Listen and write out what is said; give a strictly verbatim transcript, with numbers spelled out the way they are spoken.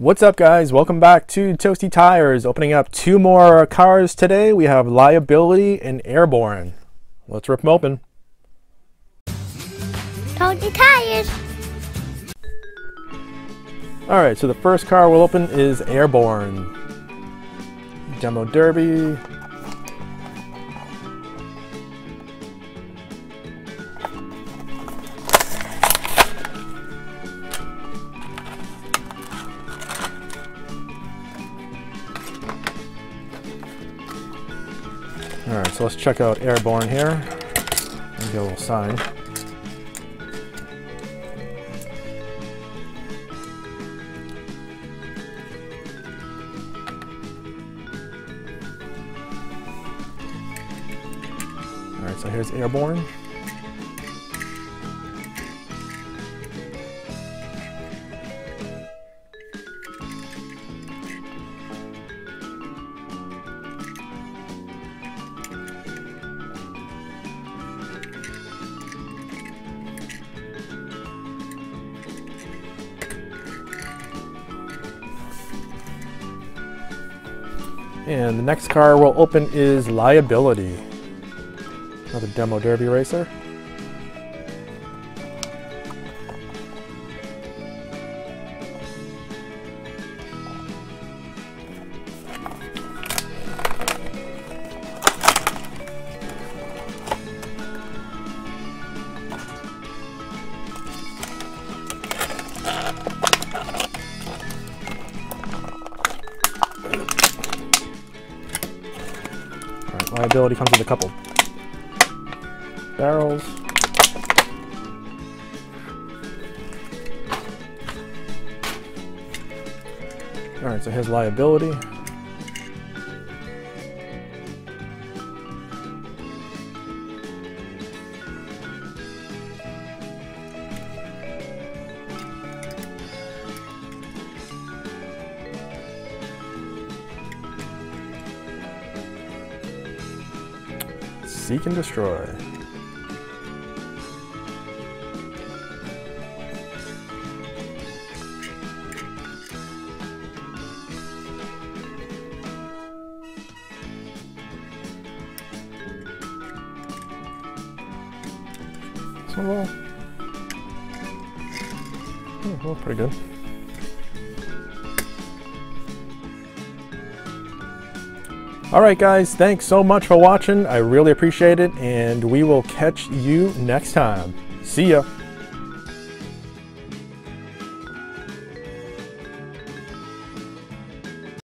What's up, guys? Welcome back to Toasty Tires. Opening up two more cars today. We have Liability and Airborne. Let's rip them open. Toasty Tires. All right, so the first car we'll open is Airborne. Demo Derby. All right, so let's check out Airborne here and get a little sign. All right, so here's Airborne. And the next car we'll open is Liability, another Demo Derby racer. Liability comes with a couple barrels. All right, so here's Liability. Seek and destroy. So, well, oh, well, pretty good. All right, guys, thanks so much for watching. I really appreciate it, and we will catch you next time. See ya.